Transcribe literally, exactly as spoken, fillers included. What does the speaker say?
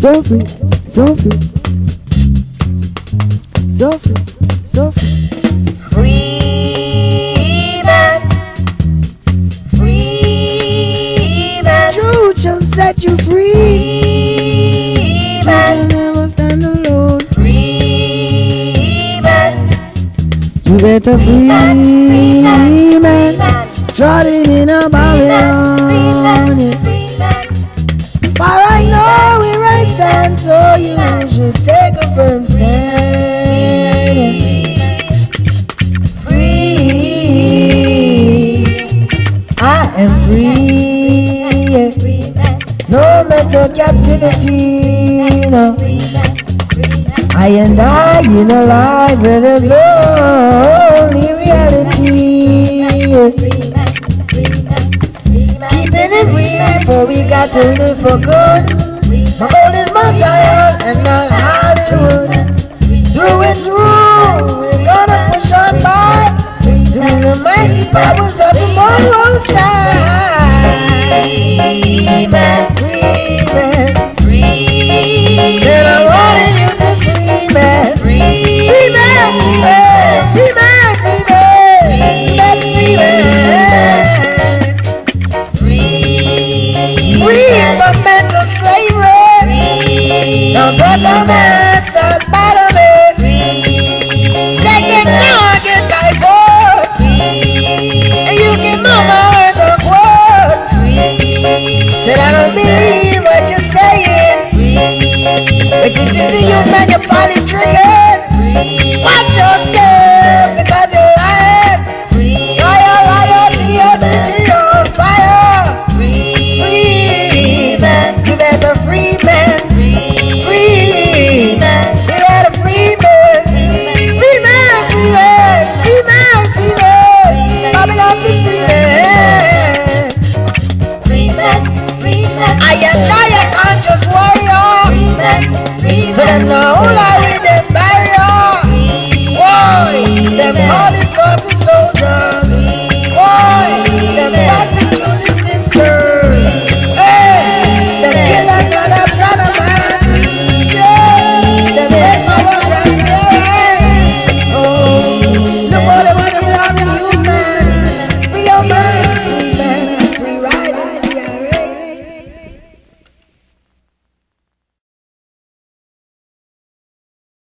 so free, so free, so free, so free. Free man, free man. Truth shall set you free. Free man, you will never stand alone. Free man, you better free man. Trotting in a Babylon. But right now we right stand, so you should take a firm stand. Free, I am free. No mental captivity. No. I am dying alive, where there's only reality. For we got to live for good. My goal is Mount Zion and not Hollywood. Through and through, we're gonna push on by, through the mighty powers of the morning sky. Free man, free man, free. Till I'm wanting you to free man, free man, free man, free man, free man, free man. Don't go so mad, stop out of it. Second now I get divorced. And you can move my words or quote. Said I don't believe what you're saying. But did you think you got your body triggered? Watch yourself because you're lying. Liar, liar, see your city on fire. Free man, you better free man. Them now all I with them barrier. Whoa, them all is up to soldier.